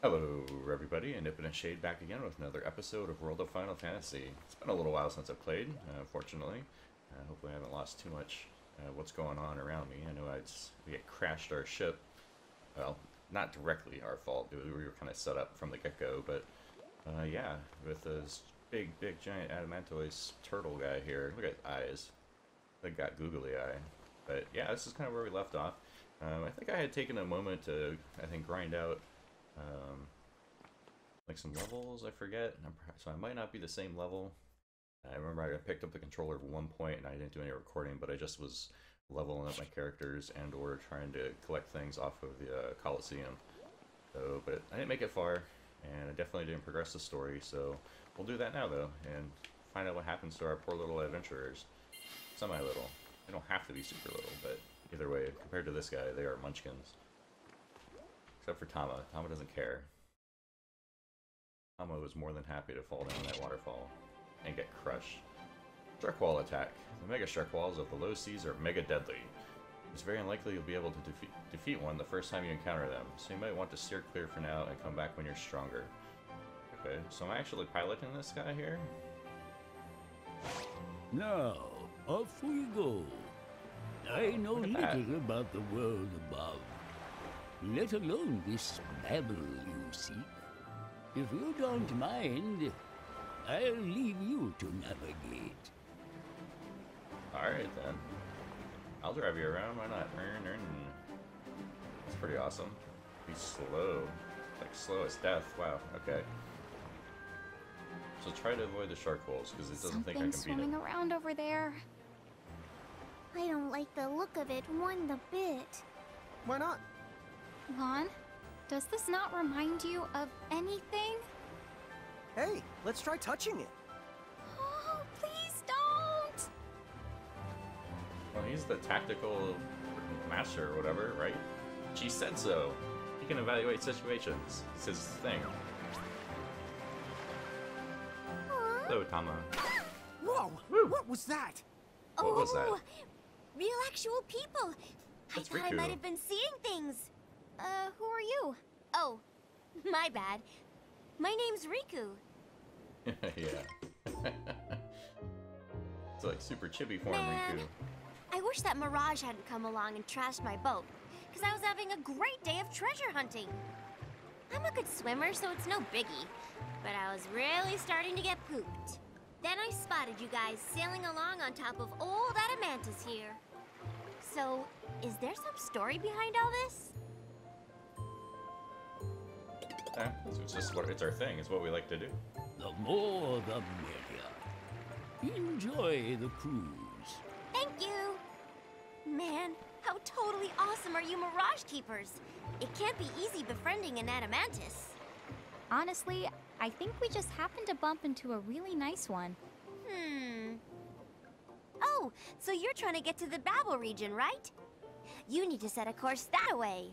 Hello everybody, OmnipotentShade back again with another episode of World of Final Fantasy. It's been a little while since I've played, fortunately. Hopefully I haven't lost too much what's going on around me. I know we had crashed our ship. Well, not directly our fault. We were kind of set up from the get-go, but yeah, with this big, giant Adamantoise turtle guy here. Look at his eyes. They got googly eye. But yeah, this is kind of where we left off. I think I had taken a moment to, grind out like some levels, I forget, so I might not be the same level. I remember I picked up the controller at one point and I didn't do any recording, but I just was leveling up my characters and or trying to collect things off of the Coliseum. So, but I didn't make it far, and I definitely didn't progress the story, so we'll do that now though, and find out what happens to our poor little adventurers. Semi-little. They don't have to be super little, but either way, compared to this guy, they are munchkins. Except for Tama. Tama doesn't care. Tama was more than happy to fall down that waterfall and get crushed. Shark Wall attack. The Mega Shark Walls of the Low Seas are mega deadly. It's very unlikely you'll be able to defeat one the first time you encounter them, so you might want to steer clear for now and come back when you're stronger. Okay, so am I actually piloting this guy here? Now, off we go. I know little about the world above, let alone this Babel you seek. If you don't mind, I'll leave you to navigate. Alright then. I'll drive you around, why not? That's pretty awesome. He's slow. Like slow as death. Wow, okay. So try to avoid the shark holes, because it doesn't think I can beat it. Something's swimming around over there. I don't like the look of it one bit. Why not? Lann, does this not remind you of anything? Hey, let's try touching it. Oh, please don't! Well, he's the tactical master or whatever, right? She said so. He can evaluate situations. It's his thing. Huh? Hello, Tama. Whoa! Woo. What was that? What was that? Real actual people. That's Riku. I might have been seeing things. Who are you? Oh, my bad. My name's Riku. Yeah. It's like super chibi form, Riku. I wish that Mirage hadn't come along and trashed my boat, because I was having a great day of treasure hunting. I'm a good swimmer, so it's no biggie, but I was really starting to get pooped. Then I spotted you guys sailing along on top of old Adamantus here. So, is there some story behind all this? It's just it's our thing. It's what we like to do. The more, the merrier. Enjoy the cruise. Thank you. Man, how totally awesome are you Mirage Keepers? It can't be easy befriending an Adamantus. Honestly, I think we just happened to bump into a really nice one. Hmm. Oh, so you're trying to get to the Babel region, right? You need to set a course that way.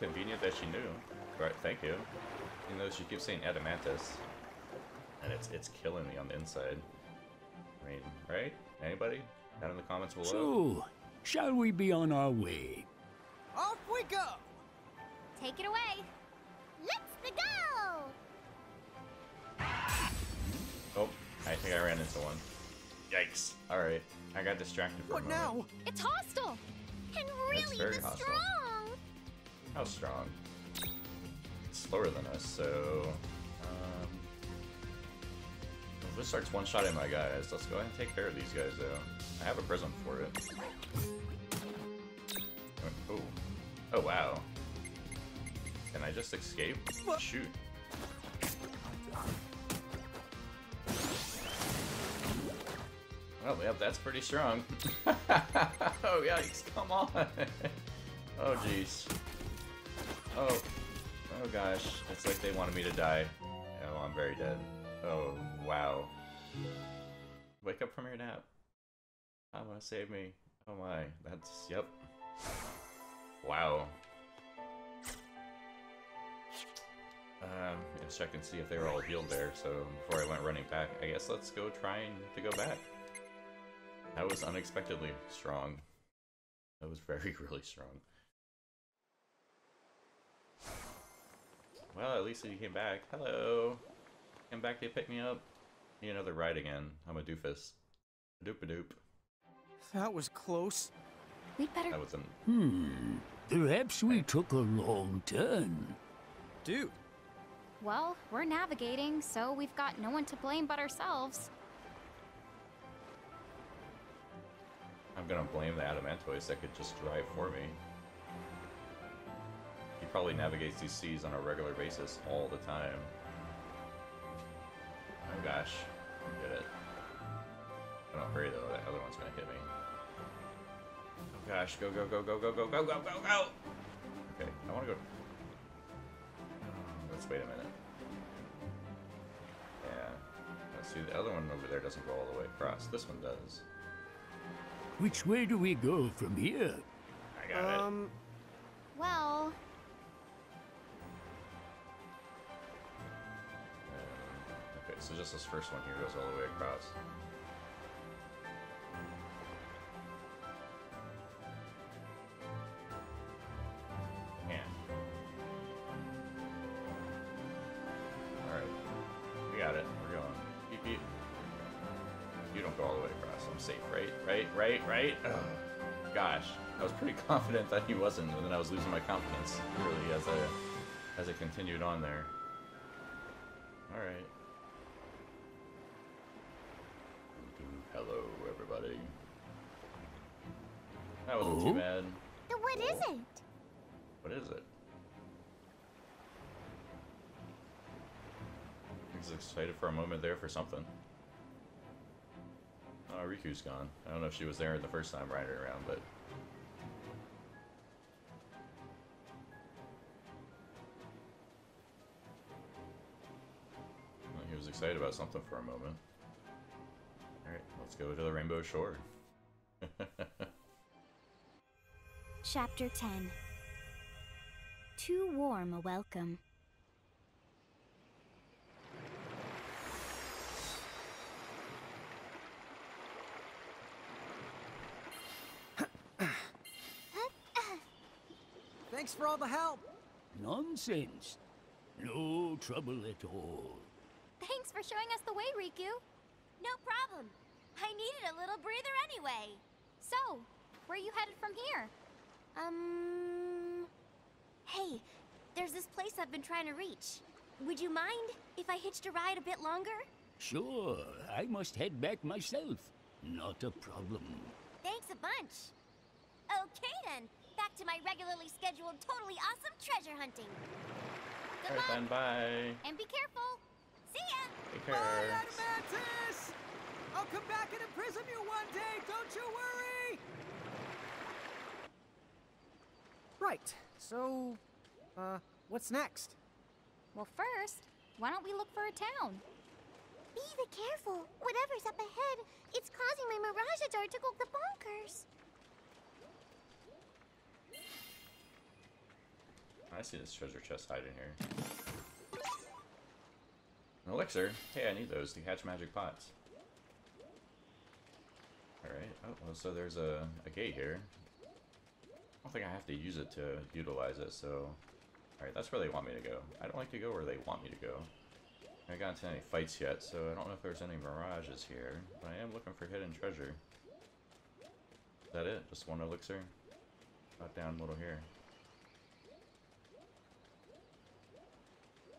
Convenient that she knew. Right, thank you. Even though she keeps saying Adamantus, and it's killing me on the inside. I mean, right? Anybody? Down in the comments below. So, shall we be on our way? Off we go! Take it away. Let's go! Oh, I think I ran into one. Yikes. Alright, I got distracted for a moment. What now? It's hostile! And really, it's hostile. How strong? It's slower than us, so... if this starts one-shotting my guys, let's go ahead and take care of these guys, though. I have a prism for it. Oh. Oh, wow. Can I just escape? Shoot. Well, yep, that's pretty strong. Oh, yikes, come on! Oh, jeez. Oh, oh gosh, it's like they wanted me to die. Oh, I'm very dead. Oh, wow. Wake up from your nap. I'm gonna save me. Oh my, that's, yep. Wow. Let's check and see if they were all healed there, so before I went running back, I guess let's go trying to go back. That was unexpectedly strong. That was really strong. Well, at least you came back. Hello. Came back to pick me up. Need another ride again. I'm a doofus. Doop-a-doop. That was close. We'd better... That wasn't... Perhaps we took a long turn. Dude. Well, we're navigating, so we've got no one to blame but ourselves. I'm gonna blame the Adamantoise that could just drive for me. He probably navigates these seas on a regular basis all the time. Oh gosh, I did it. I don't hurry though, that other one's gonna hit me. Oh gosh, go, go, go, go, go, go, go, go, go, go! Okay, I wanna go... Let's wait a minute. Yeah. Let's see, the other one over there doesn't go all the way across. This one does. Which way do we go from here? I got it. Well... okay, so just this first one here goes all the way across. Right? Oh, gosh, I was pretty confident that he wasn't, and then I was losing my confidence, really, as I continued on there. Alright. Hello, everybody. That wasn't too bad. What is it? What is it? I was excited for a moment there for something. Riku's gone. I don't know if she was there the first time riding around, but... well, he was excited about something for a moment. Alright, let's go to the Rainbow Shore. Chapter 10. Too warm a welcome. Thanks for all the help! Nonsense. No trouble at all. Thanks for showing us the way, Riku. No problem. I needed a little breather anyway. So, where are you headed from here? Hey, there's this place I've been trying to reach. Would you mind if I hitched a ride a bit longer? Sure. I must head back myself. Not a problem. Thanks a bunch. Okay then. Back to my regularly scheduled, totally awesome treasure hunting. Good luck. Then, bye. And be careful. See ya. Take care. Bye, Adamantis. I'll come back and imprison you one day. Don't you worry. Right. So, what's next? Well, first, why don't we look for a town? Be careful. Whatever's up ahead, it's causing my Mirage Jar to go the bonkers. I see this treasure chest hiding here. An elixir? Hey, I need those to hatch magic pots. Alright, oh, well, so there's a gate here. I don't think I have to use it to utilize it, so... Alright, that's where they want me to go. I don't like to go where they want me to go. I haven't gotten into any fights yet, so I don't know if there's any mirages here. But I am looking for hidden treasure. Is that it? Just one elixir? Got down a little here.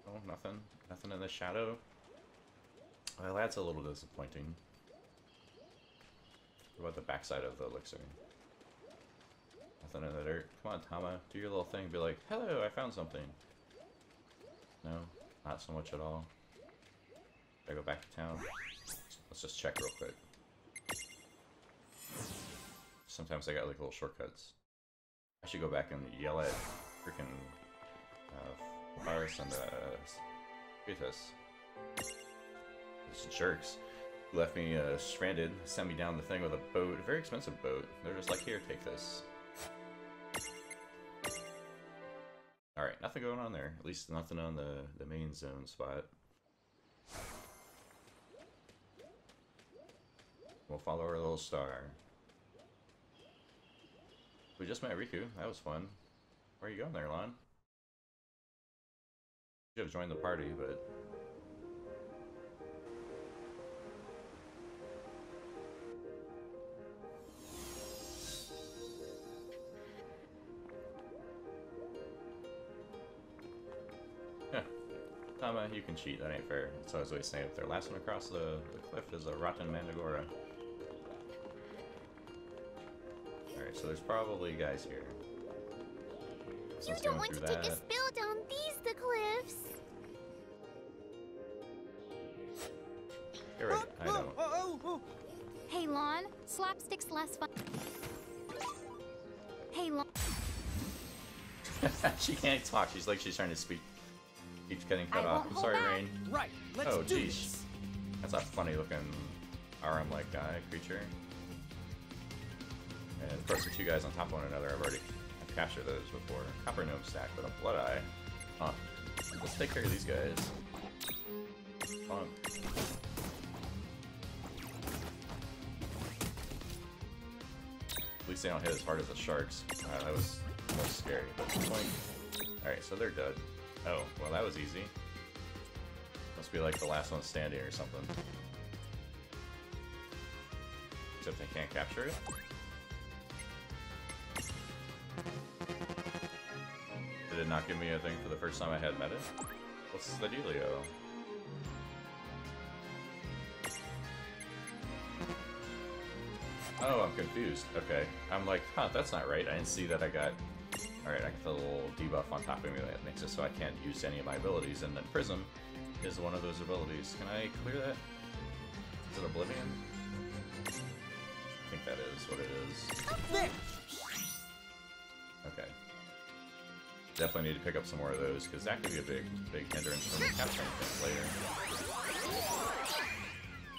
Oh, nothing. Nothing in the shadow. Well, that's a little disappointing. What about the backside of the elixir? Nothing in the dirt. Come on, Tama. Do your little thing. Be like, hello, I found something. No, not so much at all. Gotta go back to town. Let's just check real quick. Sometimes I got like little shortcuts. I should go back and yell at freaking... Virus and Kratos. Those jerks left me stranded, sent me down the thing with a boat, a very expensive boat. They're just like, here, take this. Alright, nothing going on there. At least nothing on the main zone spot. We'll follow our little star. We just met Riku. That was fun. Where are you going there, Lann? Should have joined the party, but... Tama, you can cheat, that ain't fair. It's always what saying. If their last one across the cliff is a rotten mandragora. Alright, so there's probably guys here. You don't want to take a spill down the cliffs. You're right, I don't. Hey, Lann, slapstick's less fun. Hey, Lann. She can't talk. She's like she's trying to speak. Keeps getting cut off. I'm sorry, Reynn. Right. Let's do this. That's a funny-looking RM-like guy creature. And of course, the two guys on top of one another. I've captured those before. Copper gnome stack with a blood eye. Huh. Let's take care of these guys. Pump. At least they don't hit as hard as the sharks. That was most scary. All right, so they're dead. Oh, well that was easy. Must be like the last one standing or something. Except they can't capture it. Did it not give me a thing for the first time I had met it? What's the dealio? Oh, I'm confused. Okay. I'm like, huh, that's not right. I didn't see that I got... Alright, I get the little debuff on top of me that makes it so I can't use any of my abilities, and then Prism is one of those abilities. Can I clear that? Is it Oblivion? I think that is what it is. Okay. Definitely need to pick up some more of those, because that could be a big hindrance from capturing things later.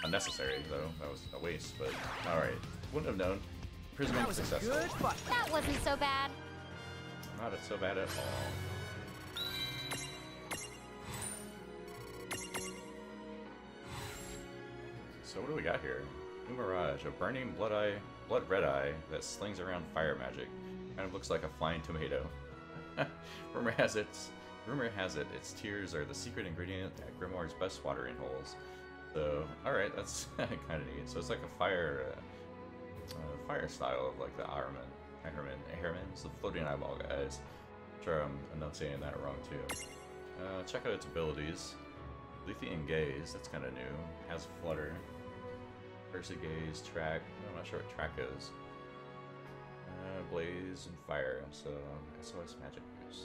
Unnecessary, though. That was a waste, but alright. Wouldn't have known. Prism was successful. That wasn't so bad. Not so bad at all. So what do we got here? New Mirage, a burning blood red eye that slings around fire magic. Kind of looks like a flying tomato. Rumor has it, its tears are the secret ingredient at Grimoire's best watering holes. So, alright, that's kind of neat. So it's like a fire style of like the Ahriman. It's the floating eyeball guys. I'm sure I'm enunciating that wrong too. Check out its abilities. Lethean Gaze, that's kind of new. Has Flutter. Percy Gaze, Track. I'm not sure what Track is. Blaze and Fire. So, SOS Magic Boost.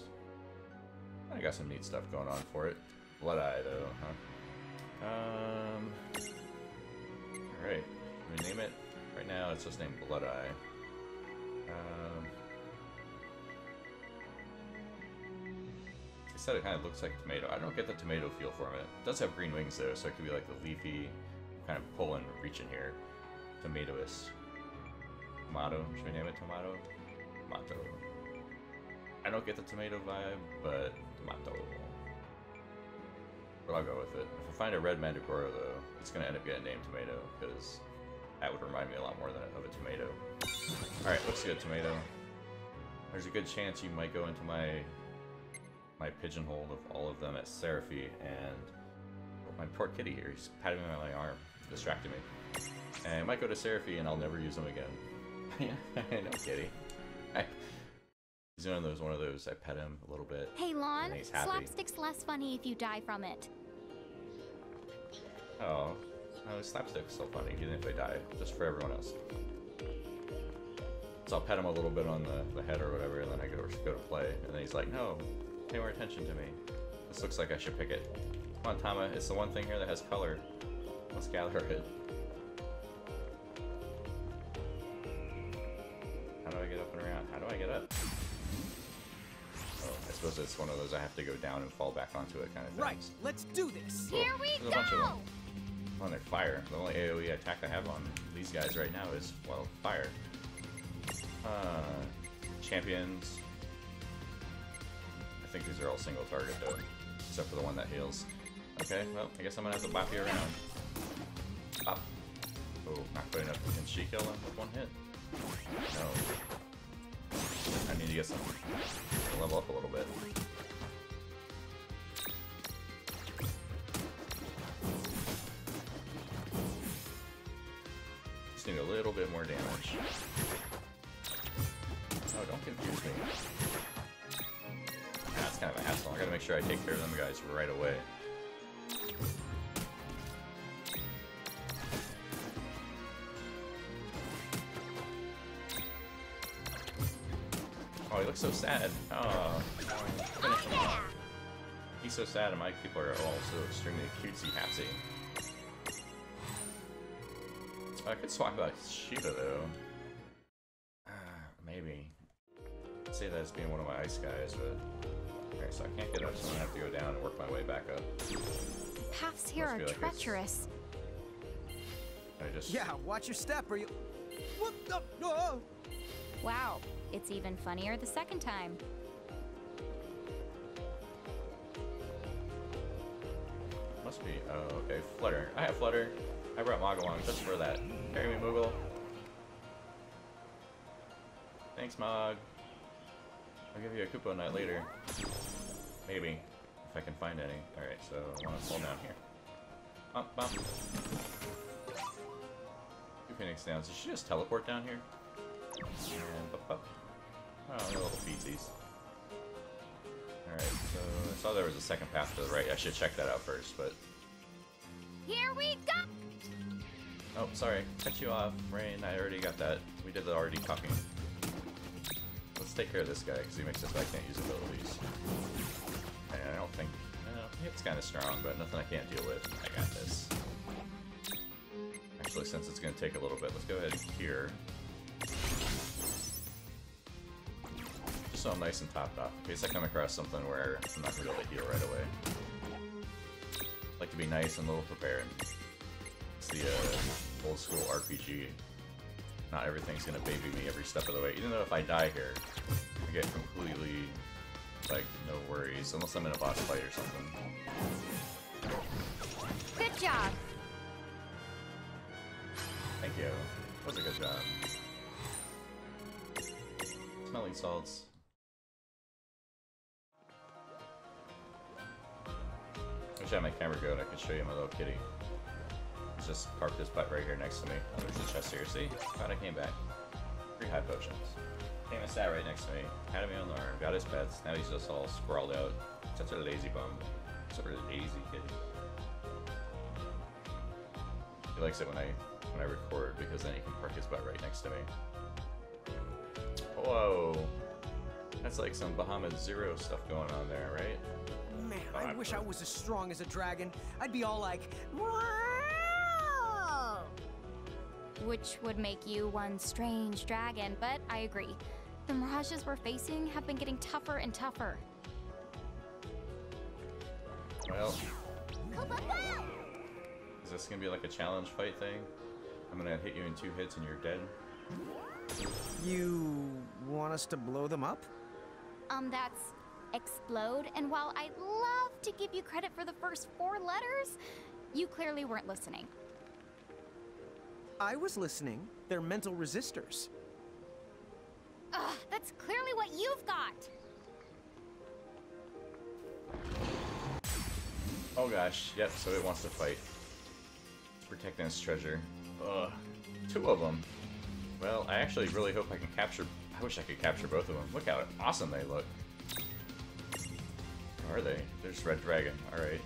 I got some neat stuff going on for it. Blood Eye though, huh? Alright, let me name it. Right now it's just named Blood Eye. They said it kind of looks like a tomato. I don't get the tomato feel from it. It does have green wings though, so it could be like the leafy kind of pulling, reaching here. Tomatoist. Tomato. Should we name it tomato? Tomato. I don't get the tomato vibe, but tomato. But I'll go with it. If I find a red mandragora though, it's gonna end up getting named tomato because that would remind me a lot more than of a tomato. Alright, looks good, tomato. There's a good chance you might go into my pigeonhole of all of them at Seraphy, and my poor kitty here, he's patting me on my arm, distracting me. And I might go to Seraphy and I'll never use him again. I know, kitty. He's doing one of those, I pet him a little bit. Hey, Lann, slapstick's less funny if you die from it. Oh. No, slapstick's so funny, even if I die, just for everyone else. So I'll pet him a little bit on the head or whatever, and then I go to play, and then he's like, no, pay more attention to me. This looks like I should pick it. Come on, Tama, it's the one thing here that has color. Let's gather it. How do I get up and around? How do I get up? Oh, I suppose it's one of those I have to go down and fall back onto it kind of thing. Right, let's do this! Cool. Here we go! Oh, they're fire. The only AoE attack I have on these guys right now is, well, fire. Champions. I think these are all single target, though. Except for the one that heals. Okay, well, I guess I'm gonna have to bop you around. Bop. Oh, not good enough. Can she kill him with one hit? No. I need to get some. Level up a little bit. need a little bit more damage. Oh, don't confuse me. That's kind of a hassle. I gotta make sure I take care of them guys right away. Oh, he looks so sad. Oh, finish him off. He's so sad, and my people are all so extremely cutesy-hatsy. I could swap out Shiva, though. Maybe. I'd say that's being one of my ice guys, but... Alright, so I can't get up, so I'm gonna have to go down and work my way back up. Paths here are like treacherous. Yeah, watch your step, or you... What the... Oh! Wow, it's even funnier the second time. Must be... Oh, okay, Flutter. I have Flutter. I brought Mog along just for that. Carry me, Moogle. Thanks, Mog. I'll give you a Koopa Knight later. Maybe. If I can find any. Alright, so I want to pull down here. Bump, bump. Two Phoenix down. Did she just teleport down here? And bup, bup. Oh, they're little feetsies. Alright, so I saw there was a second path to the right. I should check that out first, but... Here we go! Oh, sorry. Cut you off, Reynn. I already got that. We did that already talking. Let's take care of this guy, because he makes us I can't use abilities. And I don't think... Well, it's kind of strong, but nothing I can't deal with. I got this. Actually, since it's going to take a little bit, let's go ahead and cure. Just so I'm nice and topped off, in case I come across something where I'm not going to be able to heal right away. I like to be nice and a little prepared. It's the old school RPG. Not everything's gonna baby me every step of the way. Even though if I die here, I get completely, like, no worries. Unless I'm in a boss fight or something. Good job! Thank you. That was a good job. Smelling salts. I wish I had my camera going, I could show you my little kitty. Just park this butt right here next to me. Oh, there's a chest here. See? Glad I came back. 3 high potions. Came and sat right next to me. Had me on the arm. Got his pets. Now he's just all sprawled out. Such a lazy bum. Such a lazy kid. He likes it when I record because then he can park his butt right next to me. Whoa. That's like some Bahamut Zero stuff going on there, right? Man, I wish I was as strong as a dragon. I'd be all like... Which would make you one strange dragon, but I agree. The mirages we're facing have been getting tougher and tougher. Well... Is this gonna be like a challenge fight thing? I'm gonna hit you in 2 hits and you're dead? You... want us to blow them up? That's... explode, and while I'd love to give you credit for the first 4 letters, you clearly weren't listening. I was listening. They're mental resistors. Ugh, that's clearly what you've got! Oh gosh, yep, so it wants to fight. It's protecting its treasure. Ugh, 2 of them. Well, I actually really hope I can capture... I wish I could capture both of them. Look how awesome they look. How are they? They're just red dragon, alright.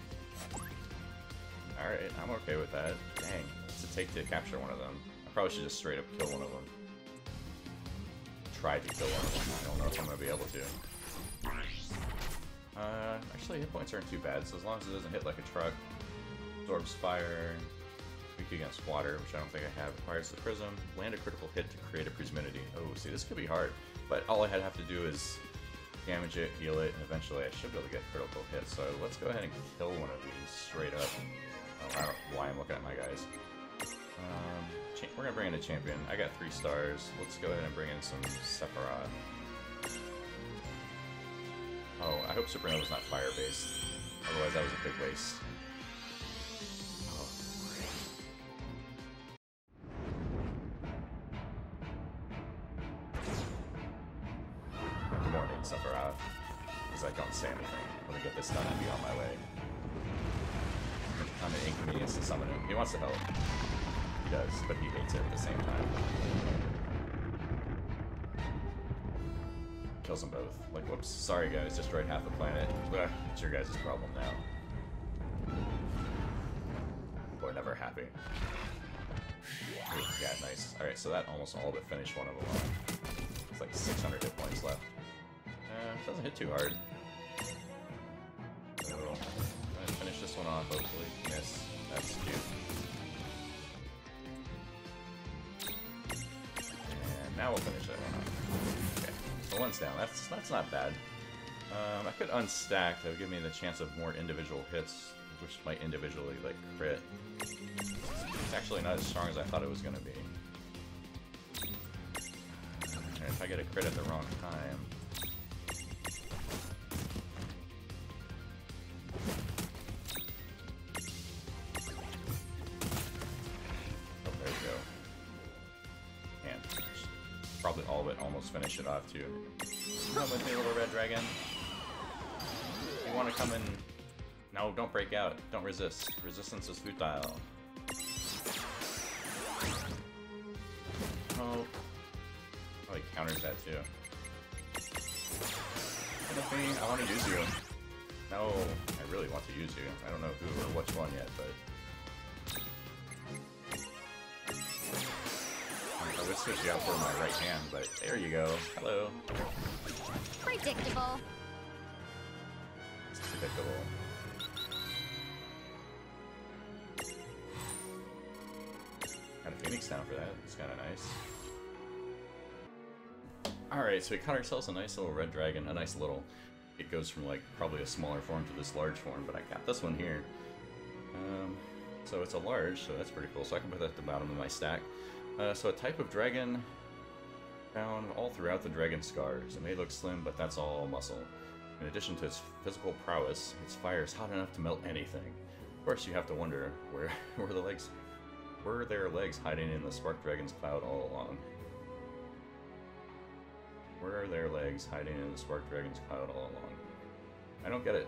Alright, I'm okay with that. Dang. To take to capture one of them. I probably should just straight up kill one of them. Try to kill one of them. I don't know if I'm going to be able to. Actually, hit points aren't too bad, so as long as it doesn't hit like a truck. Absorbs fire. Weak against water, which I don't think I have. Requires the prism. Land a critical hit to create a prisminity. Oh, see, this could be hard. But all I have to do is damage it, heal it, and eventually I should be able to get critical hits. So let's go ahead and kill one of these straight up. Oh, I don't know why I'm looking at my guys. We're gonna bring in a champion. I got 3 stars. Let's go ahead and bring in some Sephiroth. Oh, I hope Supernova's not fire-based. Otherwise, that was a big waste. Oh. Good morning, Sephiroth. Because I don't say anything. Let me get this done and be on my way. I'm an inconvenience to summon him. He wants to help. he does, but he hates it at the same time. Kills them both. Like, whoops, sorry guys, destroyed half the planet. Ugh, it's your guys' problem now. People are never happy. Yeah, nice. Alright, so that almost all but finished one of them off. It's like 600 hit points left. Doesn't hit too hard. So, I'm gonna finish this one off, hopefully. Yes, that's cute. And now we'll finish that one off. Okay, so one's down. That's not bad. I could unstack. That would give me the chance of more individual hits, which might individually, like, crit. It's actually not as strong as I thought it was gonna be. And if I get a crit at the wrong time... Oh, there we go. And probably all of it almost finish it off, too. Come with me, little red dragon. You wanna come in... No, don't break out. Don't resist. Resistance is futile. Oh. Oh, he counters that too. I want to use you. No, I really want to use you. I don't know who or which one yet, but... I would switch you out for my right hand, but there you go. Hello. Predictable. It's predictable. Got a Phoenix down for that. It's kind of nice. Alright, so we caught ourselves a nice little red dragon, a nice little... It goes from, like, probably a smaller form to this large form, but I got this one here. So it's a large, so that's pretty cool. So I can put that at the bottom of my stack. So a type of dragon found all throughout the dragon scars. It may look slim, but that's all muscle. In addition to its physical prowess, its fire is hot enough to melt anything. Of course, you have to wonder, were their legs hiding in the Spark Dragon's cloud all along? Where are their legs hiding in the Spark Dragon's cloud all along? I don't get it.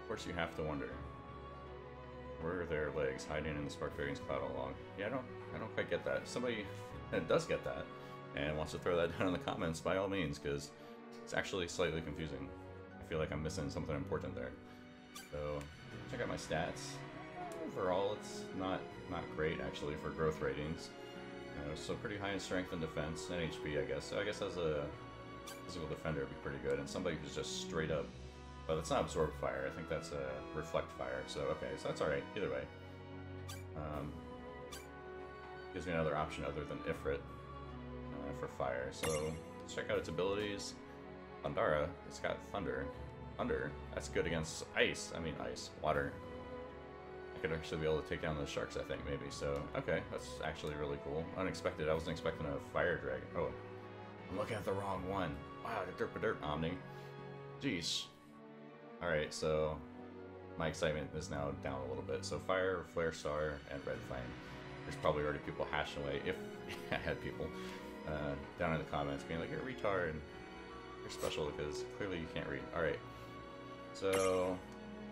Of course you have to wonder. Where are their legs hiding in the Spark Dragon's cloud all along? Yeah, I don't quite get that. If somebody does get that and wants to throw that down in the comments, by all means, because it's actually slightly confusing. I feel like I'm missing something important there. So, check out my stats. Overall, it's not great, actually, for growth ratings. So pretty high in strength and defense, and HP, I guess. So I guess as a physical defender would be pretty good, and somebody who's just straight up... Well, that's not absorb fire, I think that's a reflect fire, so okay, so that's alright, either way. Gives me another option other than Ifrit for fire, so let's check out its abilities. Thundara, it's got thunder. Thunder, that's good against ice, water. I could actually be able to take down those sharks, I think, maybe. So, okay, that's actually really cool. Unexpected. I wasn't expecting a fire dragon. Oh, I'm looking at the wrong one. Wow, the derp-a-derp Omni. Jeez. Alright, so my excitement is now down a little bit. So fire, flare star, and red flame. There's probably already people hashing away, if I had people, down in the comments being like, you're a retard. You're special because clearly you can't read. Alright, so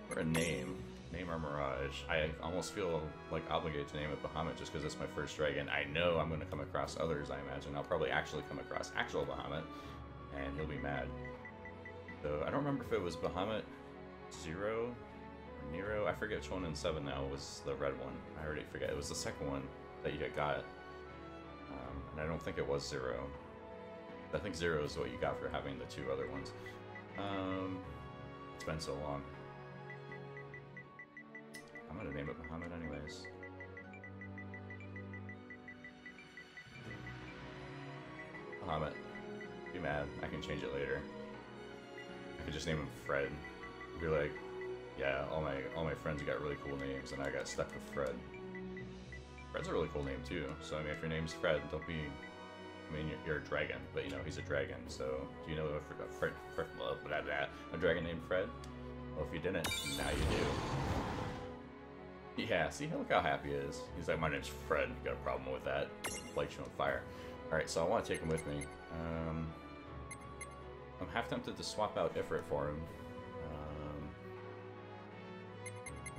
we're a name. Name our Mirage. I almost feel like obligated to name it Bahamut just because it's my first dragon. I know I'm going to come across others, I imagine. I'll probably actually come across actual Bahamut, and he'll be mad. So I don't remember if it was Bahamut Zero or Nero. I forget which one in 7 now was the red one. I already forget. It was the second one that you got. And I don't think it was Zero. I think Zero is what you got for having the two other ones. It's been so long. I'm gonna name it Bahamut anyways. Bahamut. Be mad. I can change it later. I could just name him Fred. Be like, yeah, all my friends got really cool names, and I got stuck with Fred. Fred's a really cool name too. So I mean, if your name's Fred, don't be. I mean, you're a dragon, but you know he's a dragon. So do you know a dragon named Fred? Well, if you didn't, now you do. Yeah, see, look how happy he is. He's like, my name's Fred, you got a problem with that. Lights you on fire. Alright, so I want to take him with me. I'm half tempted to swap out Ifrit for him.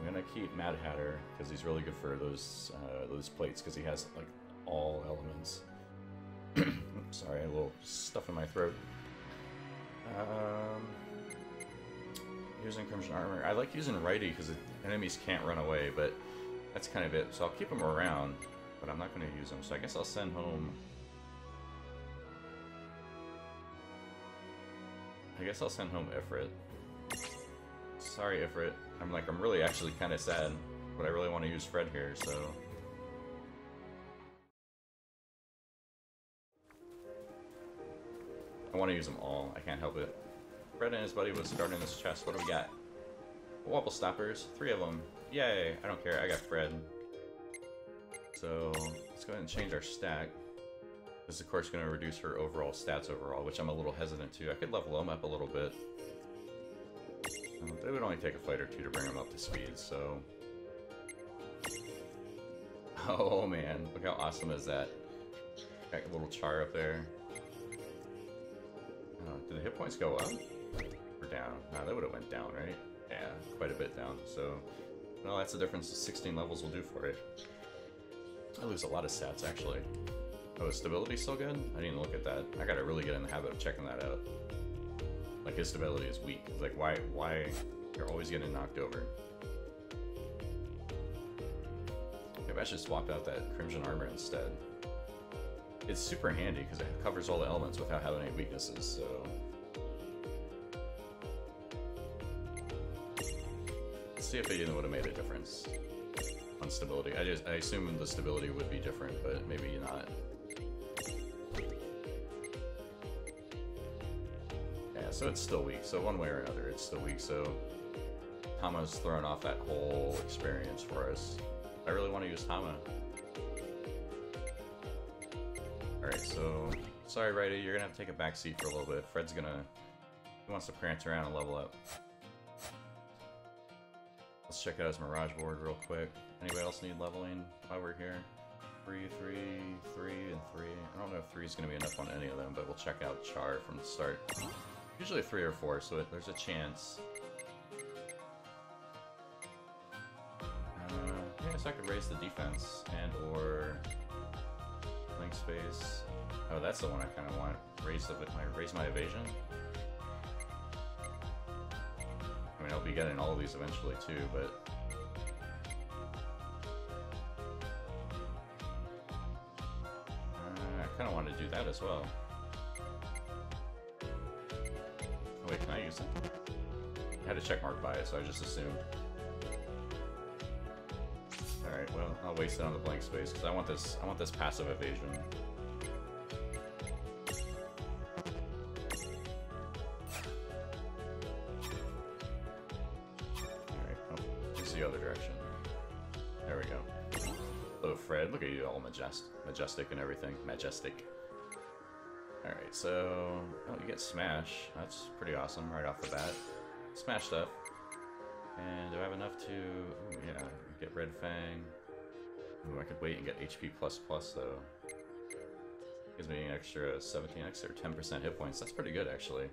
I'm gonna keep Mad Hatter because he's really good for those plates because he has like all elements. Sorry, I had a little stuff in my throat. Using Crimson Armor. I like using Righty because enemies can't run away, but that's kind of it. So I'll keep him around, but I'm not going to use him. So I guess I'll send home... Ifrit. Sorry, Ifrit. I'm really actually kind of sad, but I really want to use Fred here, so... I want to use them all. I can't help it. Fred and his buddy was starting this chest. What do we got? Wobble stoppers. 3 of them. Yay! I don't care. I got Fred. So let's go ahead and change our stack. This is of course going to reduce her overall stats overall, which I'm a little hesitant to. I could level him up a little bit. But it would only take a fight or two to bring him up to speed, so... Oh man, look how awesome is that. Got a little Char up there. Did the hit points go up or down? No, that would have went down, right? Yeah, quite a bit down. So, well, that's the difference. 16 levels will do for it. I lose a lot of stats, actually. Oh, is stability still good? I didn't look at that. I gotta really get in the habit of checking that out. Like, his stability is weak. It's like, why? You're always getting knocked over. Maybe I should swap out that Crimson Armor instead. It's super handy because it covers all the elements without having any weaknesses, so... Let's see if it even would have made a difference on stability. I assume the stability would be different, but maybe not. Yeah, so it's still weak. So one way or another, it's still weak, so... Tama's thrown off that whole experience for us. I really want to use Tama. Alright, so, sorry Righty, you're gonna have to take a back seat for a little bit. Fred's gonna, he wants to prance around and level up. Let's check out his Mirage board real quick. Anybody else need leveling while we're here? 3, 3, 3, and 3. I don't know if 3 is gonna be enough on any of them, but we'll check out Char from the start. Usually 3 or 4, so there's a chance. Yeah, so I could raise the defense and or... Link space. Oh, that's the one I kind of want. Raise my evasion. I mean, I'll be getting all of these eventually too, but I kind of want to do that as well. Oh, wait, can I use it? I had a checkmark by it, so I just assumed. Alright, well, I'll waste it on the blank space because I want this passive evasion. Alright, oh, this is the other direction. There we go. Hello, Fred. Look at you, all majestic and everything. Majestic. Alright, so... Oh, you get Smash. That's pretty awesome right off the bat. Smash stuff. And do I have enough to... Ooh, yeah, get Red Fang. Ooh, I could wait and get HP++, though. Gives me an extra 17x or 10% hit points. That's pretty good, actually.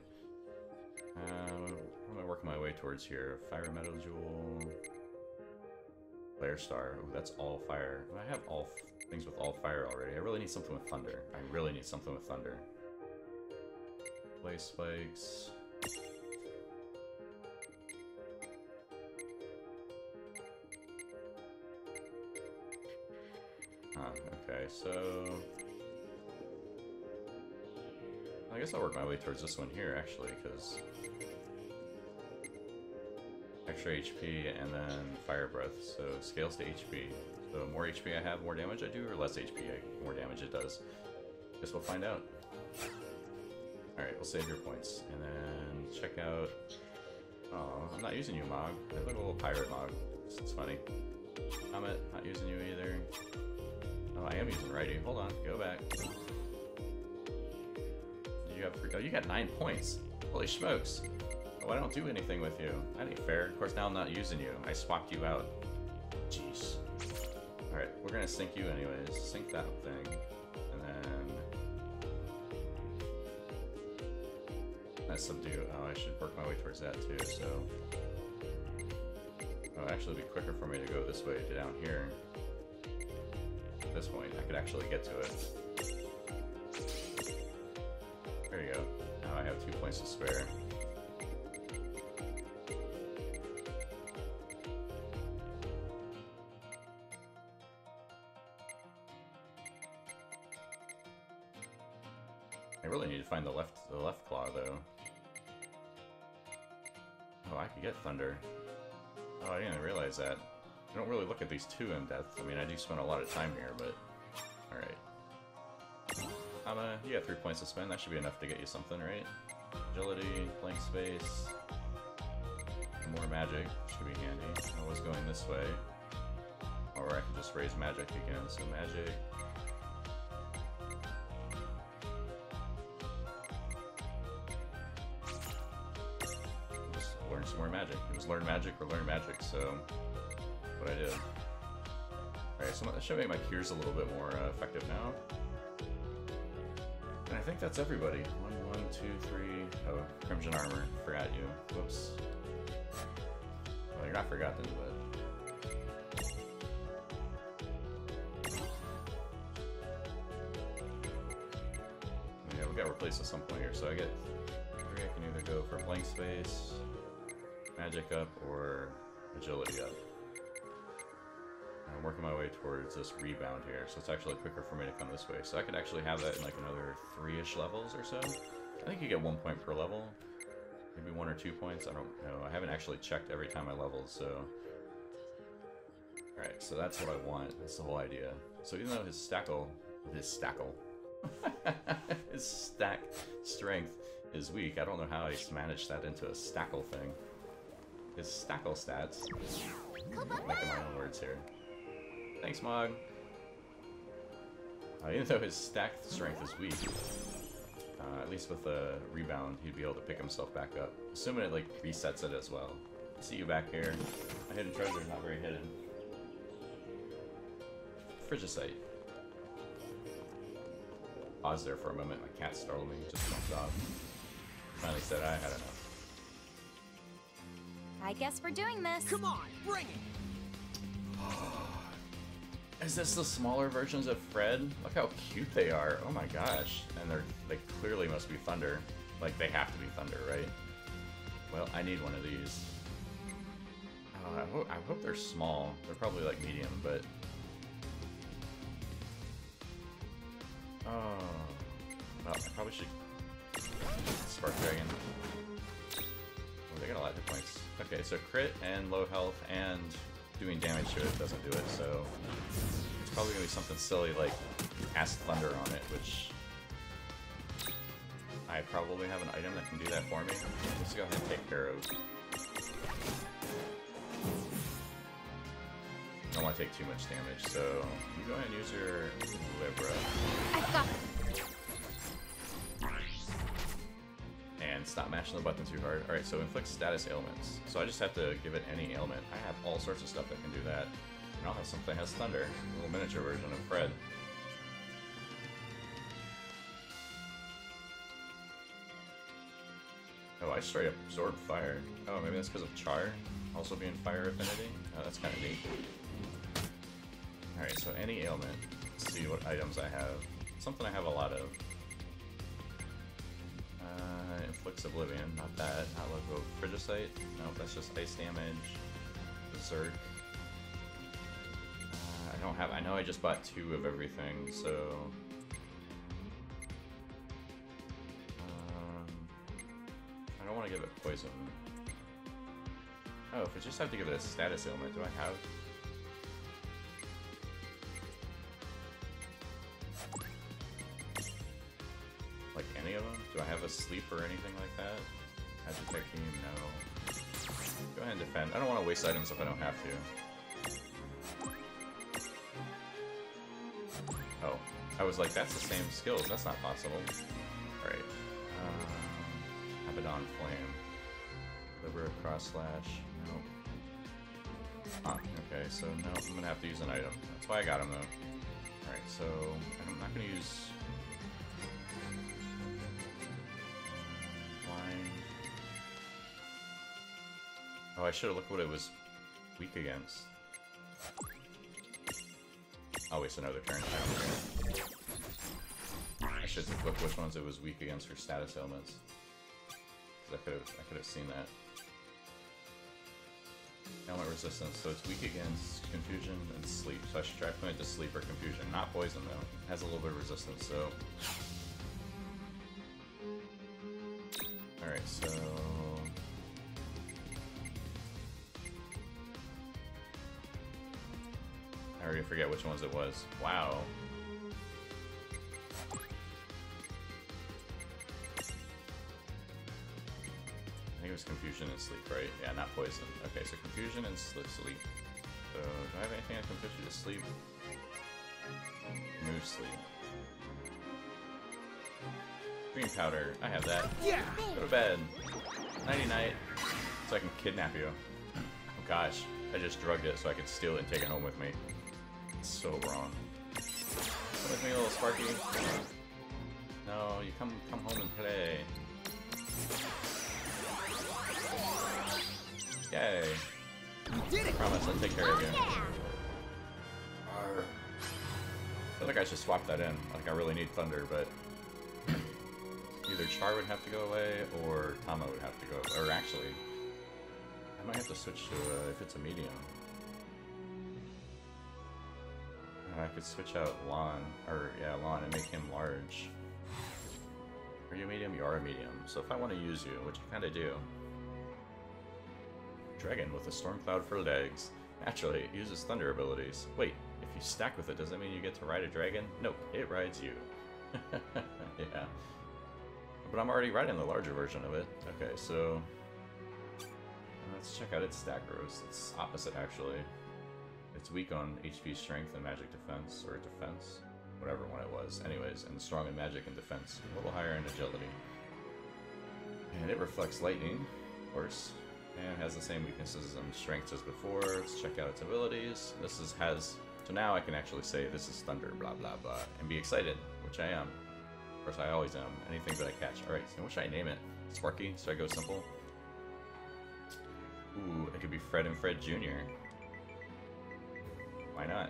What am I working my way towards here? Fire Metal Jewel... Flare Star. Ooh, that's all fire. I have all things with all fire already. I really need something with thunder. Play Spikes... Okay, so... I guess I'll work my way towards this one here, actually, because... Extra HP and then Fire Breath, so scales to HP. So the more HP I have, more damage I do, or less HP, more damage it does. Guess we'll find out. Alright, we'll save your points. And then check out... Oh, I'm not using you, Mog. I look like a little pirate Mog. It's funny. Comet, not using you either. Oh, I am using Righty. Hold on, go back. You got oh, you got 9 points. Holy smokes. Oh, I don't do anything with you. That ain't fair. Of course, now I'm not using you. I swapped you out. Jeez. Alright, we're gonna sink you anyways. Sink that thing. And then... That's subdue. Oh, I should work my way towards that too, so... It would actually be quicker for me to go this way to down here. At this point, I could actually get to it. There you go. Now I have 2 points to spare. I really need to find the left claw though. Oh, I could get thunder. Oh, I didn't realize that. I don't really look at these two in depth. I mean, I do spend a lot of time here, but... Alright. You got 3 points to spend. That should be enough to get you something, right? Agility, blank space... More magic. Should be handy. I was going this way. Or I can just raise magic again, so magic... Some more magic. It was learn magic or learn magic, so what I did. Alright, so that should make my cures a little bit more effective now. And I think that's everybody. 1, 1, 2, 3. Oh, Crimson Armor. Forgot you. Whoops. Well, you're not forgotten, but. Yeah, we got replaced at some point here, so I get 3. I can either go for blank space. Magic up or agility up. I'm working my way towards this rebound here, so it's actually quicker for me to come this way. So I could actually have that in like another 3-ish levels or so. I think you get 1 point per level, maybe 1 or 2 points. I don't know. I haven't actually checked every time I leveled, so. Alright, so that's what I want. That's the whole idea. So even though his stack strength is weak, I don't know how I managed that into a stackle thing. His stackle stats. Making my own words here. Thanks, Mog. Even though his stack strength is weak, at least with a rebound, he'd be able to pick himself back up. Assuming it like resets it as well. See you back here. My hidden treasure is not very hidden. Phrygisite. Paused there for a moment. My cat startled me. Just jumped off. Finally said I had enough. I guess we're doing this. Come on, bring it! Is this the smaller versions of Fred? Look how cute they are. Oh my gosh. And they clearly must be Thunder. Like, they have to be Thunder, right? Well, I need one of these. I hope they're small. They're probably like medium, but... Oh. Well, I probably should... Spark Dragon. They got a lot of hit points. Okay, so crit and low health and doing damage to it doesn't do it, so it's probably going to be something silly like Cast Thunder on it, which I probably have an item that can do that for me. Let's go ahead and take care of. I don't want to take too much damage, so you go ahead and use your Libra. I've got it. Stop mashing the button too hard. Alright, so inflict status ailments. So I just have to give it any ailment. I have all sorts of stuff that can do that. And I'll have something that has thunder. A little miniature version of Fred. Oh, I straight up absorb fire. Oh, maybe that's because of char also being fire affinity? Oh, that's kind of neat. Alright, so any ailment. Let's see what items I have. Something I have a lot of. Inflicts Oblivion, not that, not Loco Phrygisite, no, that's just ice damage, Berserk. I know I just bought 2 of everything, so... I don't want to give it poison. Oh, if I just have to give it a status ailment, do I have... Like any of them? Do I have a sleep or anything like that? Agitating? No. Go ahead and defend. I don't want to waste items if I don't have to. Oh. I was like, that's the same skills. That's not possible. Alright. Abaddon Flame. Libera Cross Slash. No. Ah, okay, so no. I'm going to have to use an item. That's why I got him, though. Alright, so I'm not going to use... Oh, I should have looked what it was weak against? Oh, it's another turn. I should have looked which ones it was weak against for status ailments. Because I could have seen that. Ailment resistance, so it's weak against confusion and sleep. So I should try putting it to sleep or confusion. Not poison though. It has a little bit of resistance, so. Alright, so. I already forget which ones it was. Wow. Confusion and sleep, right? Yeah, not poison. Okay, so confusion and sleep. So, do I have anything I can put you to sleep? Move sleep. Green powder. I have that. Yeah. Go to bed. Nighty night. So I can kidnap you. Oh gosh, I just drugged it so I could steal it and take it home with me. It's so wrong. Come with me, little Sparky. No, you come home and play. Yay! Did it. I promise I'll take care of you. Yeah. I feel like I should swap that in. Like, I really need Thunder, but either Char would have to go away or Tama would have to go away. Or actually, I might have to switch to if it's a medium. I could switch out Lann, Lann and make him large. Are you a medium? You are a medium. So if I want to use you, which I kind of do. Dragon with a storm cloud for legs. Naturally, it uses thunder abilities. Wait, if you stack with it, does that mean you get to ride a dragon? Nope, it rides you. Yeah. But I'm already riding the larger version of it. Okay, so let's check out its stack rows. It's opposite, actually. It's weak on HP strength and magic defense, or defense, whatever one it was. Anyways, and strong in magic and defense. A little higher in agility. And it reflects lightning, of course. And has the same weaknesses and strengths as before. Let's check out its abilities. So now I can actually say this is thunder, blah blah blah, and be excited, which I am. Of course I always am, anything that I catch. Alright, so what should I name it? Sparky? Should I go simple? Ooh, it could be Fred and Fred Jr. Why not?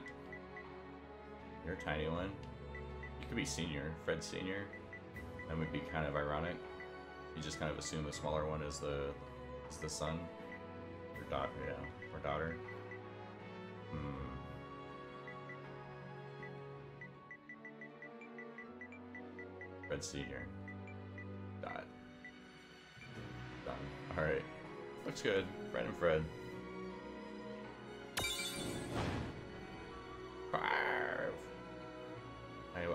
You're a tiny one. You could be Senior, Fred Senior. That would be kind of ironic. You just kind of assume the smaller one is the son or daughter, yeah, or daughter. Red Senior. Dot. Done. All right, looks good. Fred and Fred.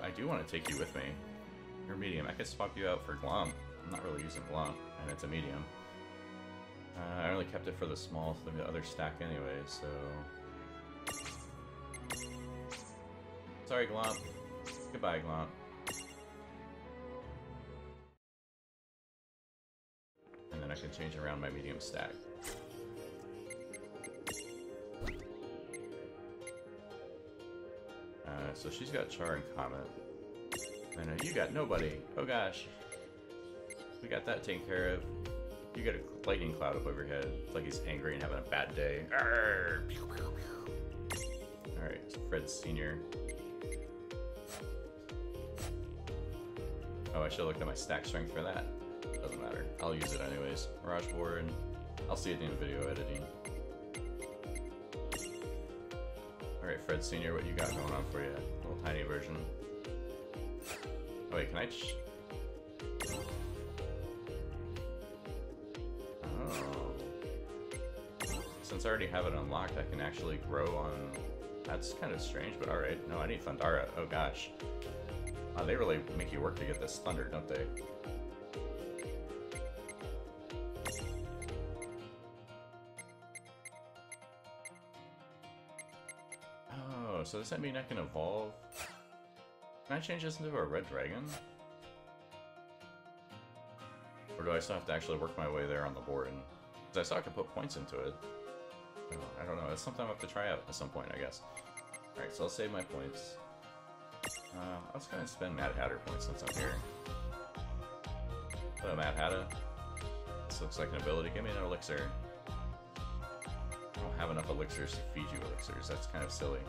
I do want to take you with me. You're medium. I could swap you out for Glomp. I'm not really using Glomp, and it's a medium. I only kept it for the small, the other stack anyway, so... Sorry, Glomp. Goodbye, Glomp. And then I can change around my medium stack. So she's got Char and Comet. I know, you got nobody! Oh gosh! We got that taken care of. You get a lightning cloud up over your head. It's like he's angry and having a bad day. Alright, so Fred Sr. Oh, I should have looked at my stack strength for that. Doesn't matter. I'll use it anyways. Mirage Ward. I'll see it in video editing. Alright, Fred Sr., what you got going on for you? A little tiny version. Oh, wait, can I... Since I already have it unlocked, I can actually grow on... That's kind of strange, but alright. No, I need Thundara. Oh gosh. Wow, they really make you work to get this thunder, don't they? Oh, so does that mean I can evolve? Can I change this into a red dragon? Or do I still have to actually work my way there on the board? Because I saw I could put points into it. I don't know, it's something I'll have to try out at some point, I guess. Alright, so I'll save my points. I'll just go ahead and spend Mad Hatter points since I'm here. Hello, Mad Hatter. This looks like an ability. Give me an elixir. don't have enough elixirs to feed you elixirs. That's kind of silly.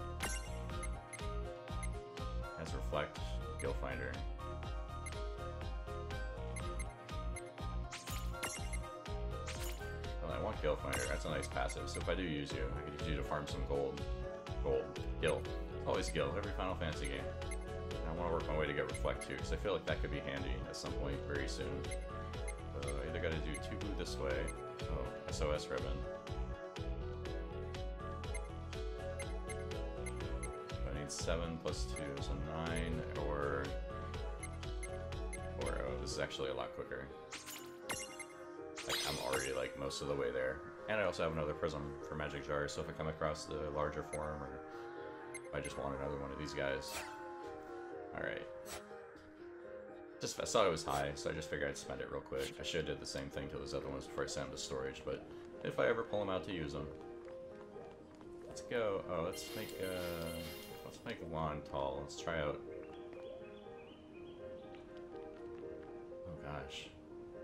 As Reflect, Guild Finder. Well, I want Guild Finder. That's a nice passive. So if I do use you, I can use you to farm some gold. Guild. Always Guild. Every Final Fantasy game. And I want to work my way to get Reflect too, because I feel like that could be handy at some point very soon. I either got to do 2 blue this way. Oh, SOS ribbon. I need 7 plus 2, so 9, or oh, this is actually a lot quicker. Like, I'm already like most of the way there. And I also have another prism for magic jars, so if I come across the larger form, or if I just want another one of these guys. Alright. Just, I saw it was high, so I just figured I'd spend it real quick. I should have did the same thing to those other ones before I sent them to storage, but if I ever pull them out to use them. Let's go. Oh, let's make Lann tall. Let's try out. Oh gosh.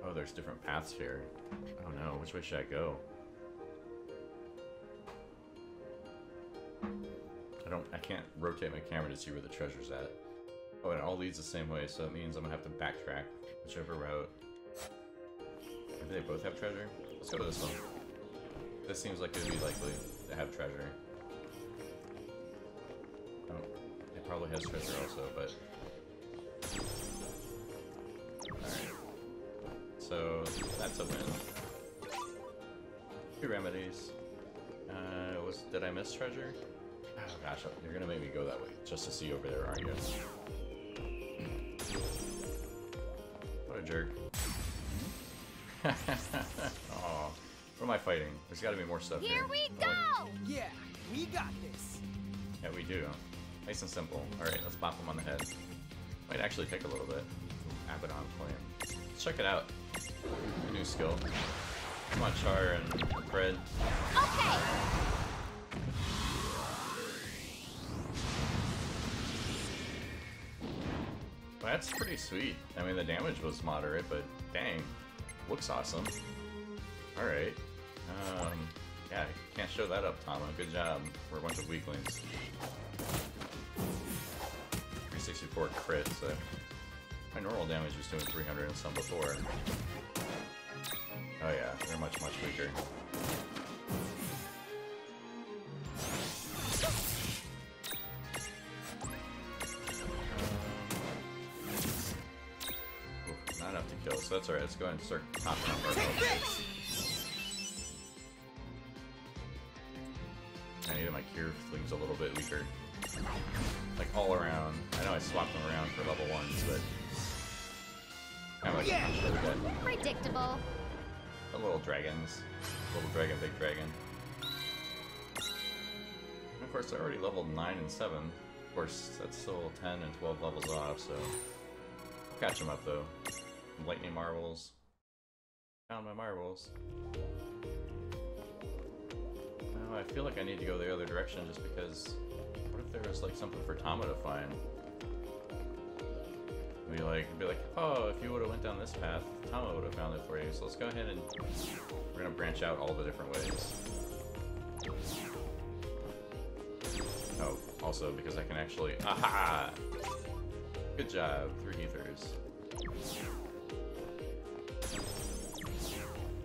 Oh, there's different paths here. Oh no, which way should I go? I can't rotate my camera to see where the treasure's at. Oh, and it all leads the same way, so that means I'm gonna have to backtrack whichever route. Do they both have treasure? Let's go to this one. This seems like it would be likely to have treasure. Oh, it probably has treasure also, but... Alright. So, that's a win. 2 remedies. Did I miss treasure? Oh gosh, you're gonna make me go that way just to see over there, aren't you? What a jerk. Aww. What am I fighting? There's gotta be more stuff here. Here we go! Oh. Yeah, we got this. Yeah, we do. Nice and simple. Alright, let's bop him on the head. Might actually take a little bit. Abaddon Flame. Let's check it out. A new skill. Come on, Char and Fred. Okay! That's pretty sweet. I mean, the damage was moderate, but dang, looks awesome. Alright. Yeah, can't show that up, Tama. Good job. We're a bunch of weaklings. 364 crit, so... My normal damage was doing 300 and some before. Oh yeah, they're much, much weaker. Kill, so that's alright, let's go ahead and start popping up our buildings. I need my cure flings a little bit weaker. Like all around. I know I swapped them around for level 1s, but I'm predictable. The little dragons. Little dragon, big dragon. And of course they're already leveled 9 and 7. Of course that's still 10 and 12 levels off, so catch them up though. Lightning marbles. Found my marbles. Oh, I feel like I need to go the other direction just because... What if there was like something for Tama to find? Be like, oh, if you would have went down this path, Tama would have found it for you. So let's go ahead and we're gonna branch out all the different ways. Oh, also because I can actually, aha! Good job, 3 ethers.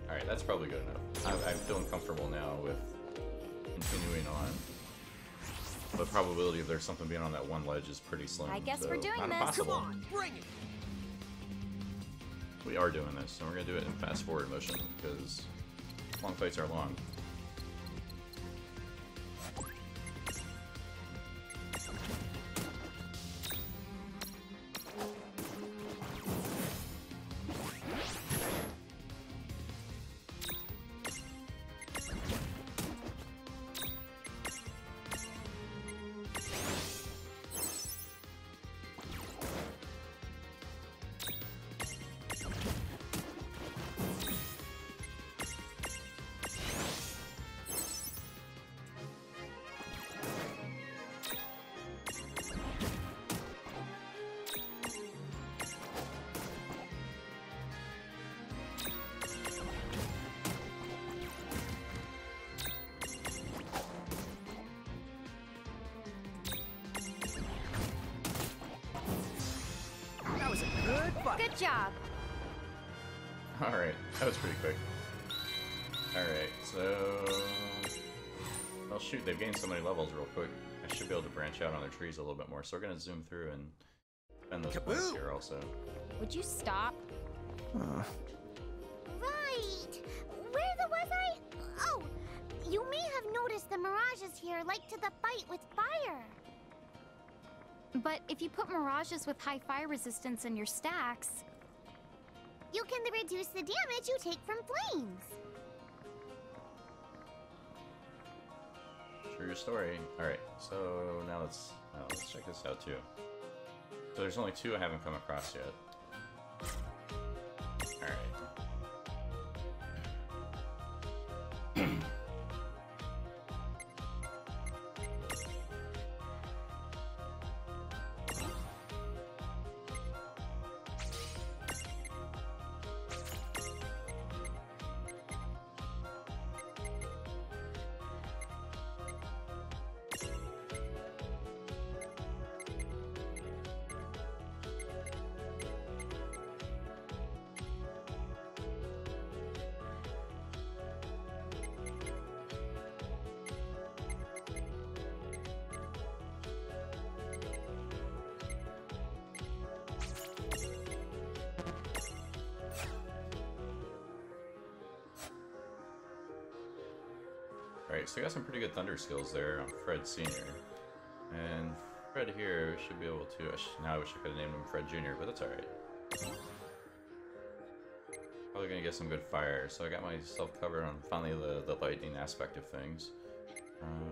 Alright, that's probably good enough. I'm feeling comfortable now with continuing on. The probability of there's something being on that one ledge is pretty slim. I guess we're doing this. Come on, bring it. We are doing this, and we're going to do it in fast forward motion, because long fights are long. Good job. Alright, that was pretty quick. Alright, so... well, shoot, they've gained so many levels real quick. I should be able to branch out on their trees a little bit more, so we're gonna zoom through and spend those points here also. Would you stop? Right! Where was I? Oh, you may have noticed the mirages here like to the fight with fire. But if you put mirages with high fire resistance in your stacks, you can reduce the damage you take from flames. True story. Alright, so now let's check this out too. So there's only two I haven't come across yet. Alright. Alright, so we got some pretty good thunder skills there on Fred Sr. And Fred here should be able to... now I wish I could have named him Fred Jr., but that's alright. Probably gonna get some good fire, so I got myself covered on finally the lightning aspect of things. Oh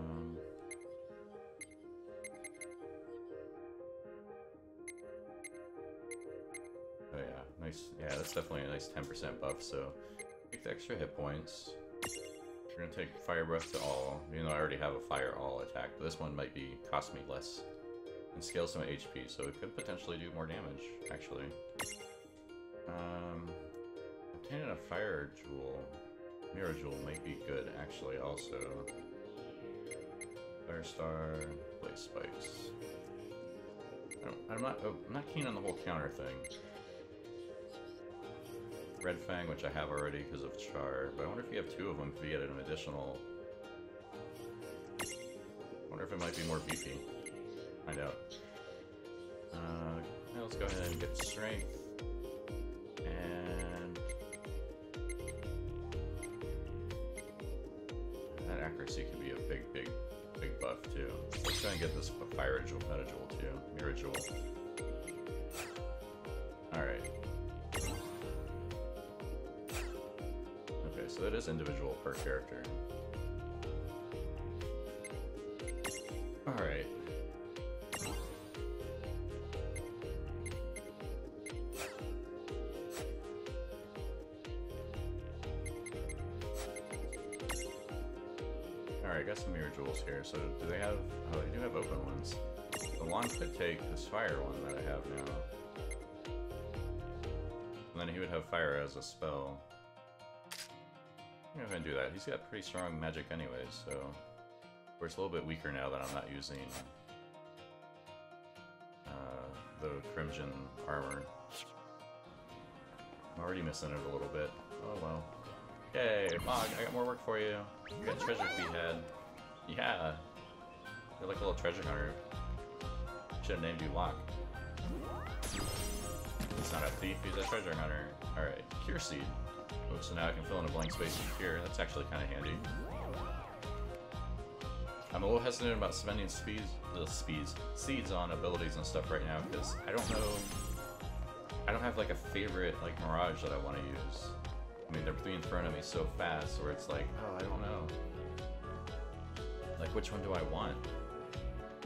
yeah, nice. Yeah, that's definitely a nice 10% buff, so take the extra hit points. We're gonna take fire breath to all, even though I already have a fire all attack, but this one might be cost me less and scale some HP, so it could potentially do more damage, actually. Obtaining a fire jewel, mirror jewel might be good, actually, also. Fire star, blaze spikes. I'm not keen on the whole counter thing. Red Fang, which I have already because of Char, but I wonder if you have two of them if you get an additional... I wonder if it might be more BP. Find out. Now let's go ahead and get Strength. And... that accuracy could be a big, big, big buff too. Let's try and get this Fire Jewel, Petajewel too. Mirror Jewel. Alright. So it is individual per character. Alright. Alright, got some mirror jewels here. So do they have... oh, they do have open ones. The Lann could take this fire one that I have now. And then he would have fire as a spell. I'm gonna do that. He's got pretty strong magic anyway, so... of course, a little bit weaker now that I'm not using the Crimson armor. I'm already missing it a little bit. Oh well. Yay, Mog, I got more work for you. You got treasure to be had. Yeah! You're like a little treasure hunter. Should've named you Locke. He's not a thief, he's a treasure hunter. Alright, Cure Seed. Oh, so now I can fill in a blank space here. That's actually kind of handy. I'm a little hesitant about spending seeds on abilities and stuff right now because I don't know. I don't have like a favorite like Mirage that I want to use. I mean, they're being thrown at me so fast, where it's like, oh, I don't know. Like, which one do I want?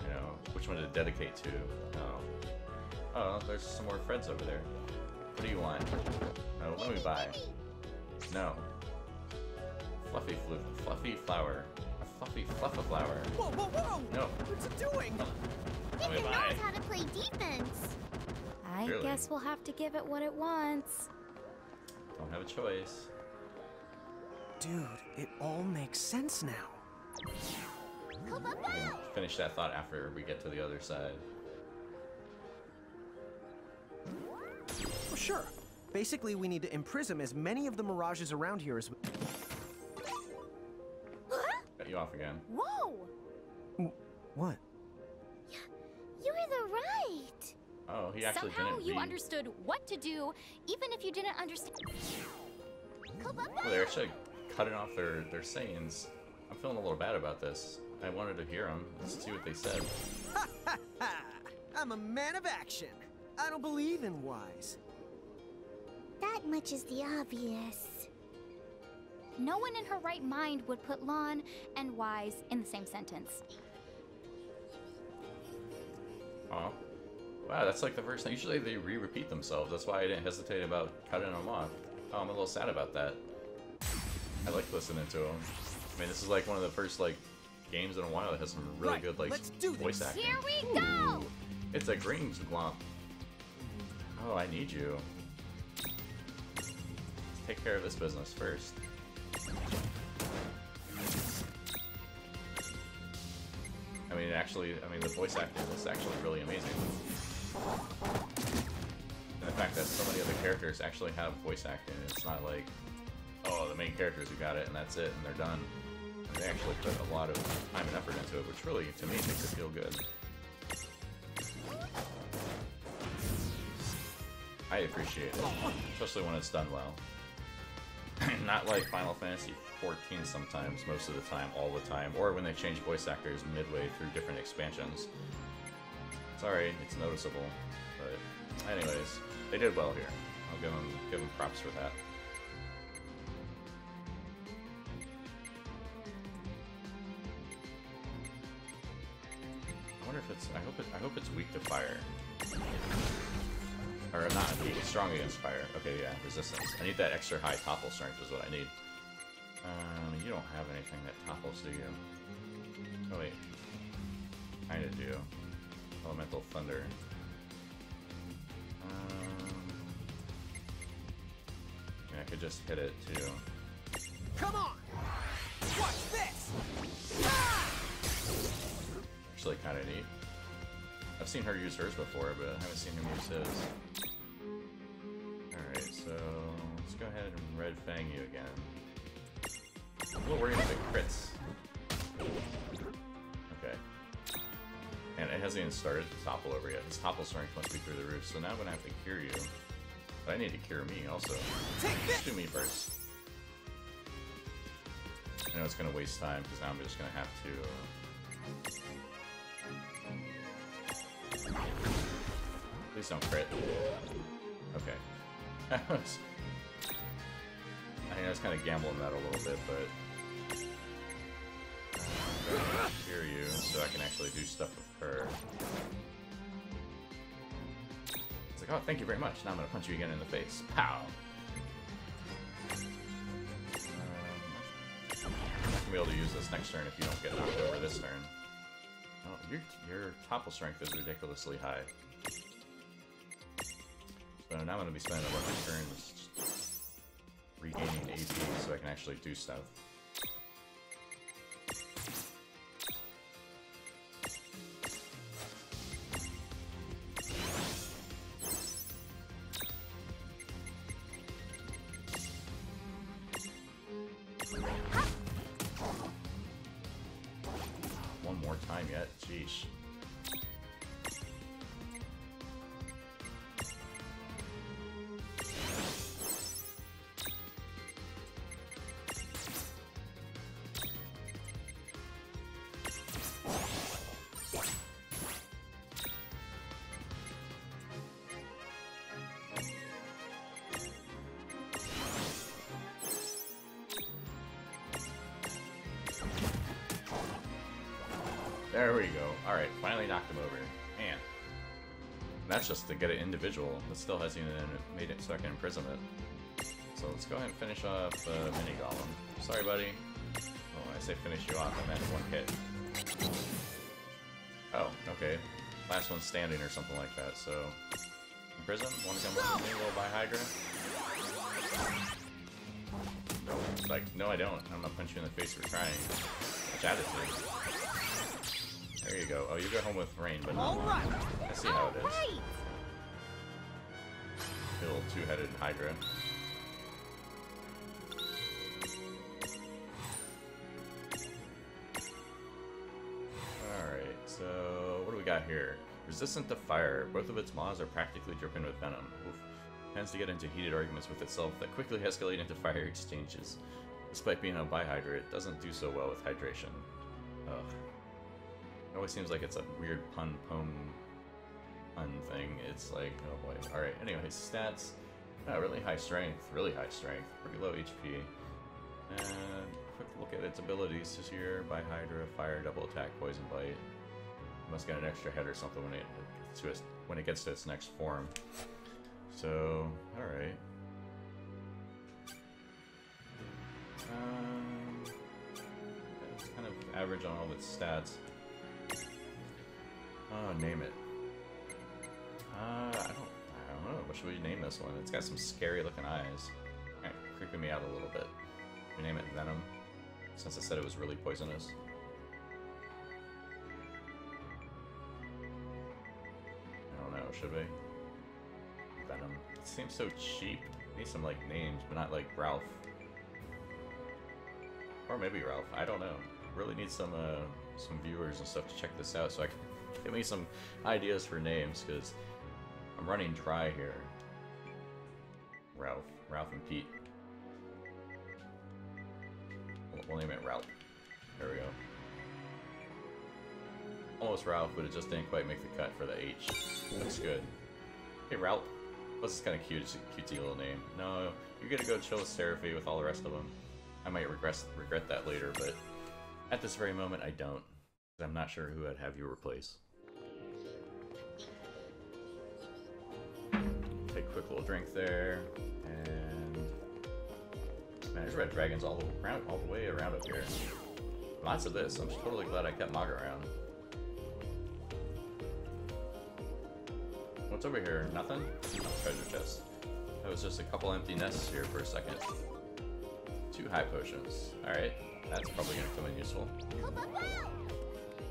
You know, which one to dedicate to? Oh, there's some more Freds over there. What do you want? No, let me buy. No. Fluffy flower. A fluffy fluffa-flower. Whoa, whoa, whoa! No. What's it doing? It knows how to play defense. I guess we'll have to give it what it wants. Don't have a choice. Dude, it all makes sense now. We'll finish that thought after we get to the other side. Sure. Basically, we need to imprison as many of the mirages around here as we... Cut you off again. Whoa! What? You're the right! Oh, he actually somehow didn't you read. Understood what to do, even if you didn't understand... Well, they actually cutting off their sayings. I'm feeling a little bad about this. I wanted to hear them. Let's see what they said. Ha ha ha! I'm a man of action. I don't believe in wise. That much is the obvious. No one in her right mind would put Lann and wise in the same sentence. Oh, wow, that's like the first thing. Usually they re-repeat themselves. That's why I didn't hesitate about cutting them off. Oh, I'm a little sad about that. I like listening to them. I mean, this is like one of the first like games in a while that has some really good like voice acting. Here we go! Ooh, it's a green glomp. Oh, I need you. Take care of this business first. I mean, actually, I mean, the voice acting was actually really amazing. And the fact that so many other characters actually have voice acting, it's not like, oh, the main characters who got it and that's it and they're done. And they actually put a lot of time and effort into it, which really, to me, makes it feel good. I appreciate it, especially when it's done well. Not like Final Fantasy 14 sometimes, most of the time, all the time, or when they change voice actors midway through different expansions. Sorry, it's noticeable, but anyways, they did well here. I'll give them props for that. I wonder if it's. I hope it's weak to fire. Or not, it's strong against fire. Okay, yeah, resistance. I need that extra high topple strength is what I need. You don't have anything that topples, do you? Oh, wait. Kinda do. Elemental Thunder. Yeah, I could just hit it, too. Come on! Watch this! Ah! Actually kinda neat. I've seen her use hers before, but I haven't seen him use his. Alright, so let's go ahead and Red Fang you again. I'm a little worried about the crits. Okay. And it hasn't even started to topple over yet. Its topple strength must be through the roof, so now I'm gonna have to cure you. But I need to cure me also. Just do me first. I know it's gonna waste time, because now I'm just gonna have to... Please don't crit. Okay. I was kind of gambling that a little bit, but... I'm going to cure you so I can actually do stuff with her. It's like, oh, thank you very much. Now I'm going to punch you again in the face. Pow! I'm not going to be able to use this next turn if you don't get knocked over this turn. Oh, your topple strength is ridiculously high. So now I'm going to be spending a lot of turns regaining AP so I can actually do stuff. One more time yet? Jeez. There we go. Alright, finally knocked him over. Man. That's just to get an individual. That still hasn't even made it so I can imprison it. So let's go ahead and finish off Mini Golem. Sorry, buddy. Oh, when I say finish you off, I meant one hit. Oh, okay. Last one standing or something like that, so... Imprison? Want to come with me, little Bihydra? Like, no I don't. I'm gonna punch you in the face for trying. Which attitude. There you go. Oh, you go home with Reynn, but not mine. I see how it is. kill two-headed Hydra. Alright, so what do we got here? Resistant to fire. Both of its maws are practically dripping with venom. Oof. Tends to get into heated arguments with itself that quickly escalate into fire exchanges. Despite being a Bihydra, it doesn't do so well with hydration. Ugh. It always seems like it's a weird pun thing. It's like, oh boy. Alright, anyway, stats. Oh, really high strength. Really high strength. Pretty low HP. And quick look at its abilities this year. Bihydra, fire, double attack, poison bite. It must get an extra head or something when it gets to its next form. So, alright. It's kind of average on all its stats. Oh, name it. I don't know. What should we name this one? It's got some scary-looking eyes. Kind of creeping me out a little bit. We name it Venom, since I said it was really poisonous. I don't know. Should we? Venom. It seems so cheap. I need some like names, but not like Ralph. Or maybe Ralph. I don't know. Really need some viewers and stuff to check this out, so I can give me some ideas for names, because I'm running dry here. Ralph. Ralph and Pete. We'll name it Ralph. There we go. Almost Ralph, but it just didn't quite make the cut for the H. Looks good. Hey, Ralph. This is kind of cute. It's a cutesy little name. No, you're gonna go chill with Seraphy with all the rest of them. I might regret that later, but at this very moment, I don't. I'm not sure who I'd have you replace. Take a quick little drink there, and man, there's red dragons all the way around up here. Lots of this. I'm totally glad I kept Mog around. What's over here? Nothing? Oh, treasure chest. That was just a couple empty nests here for a second. 2 high potions. Alright, that's probably gonna come in useful.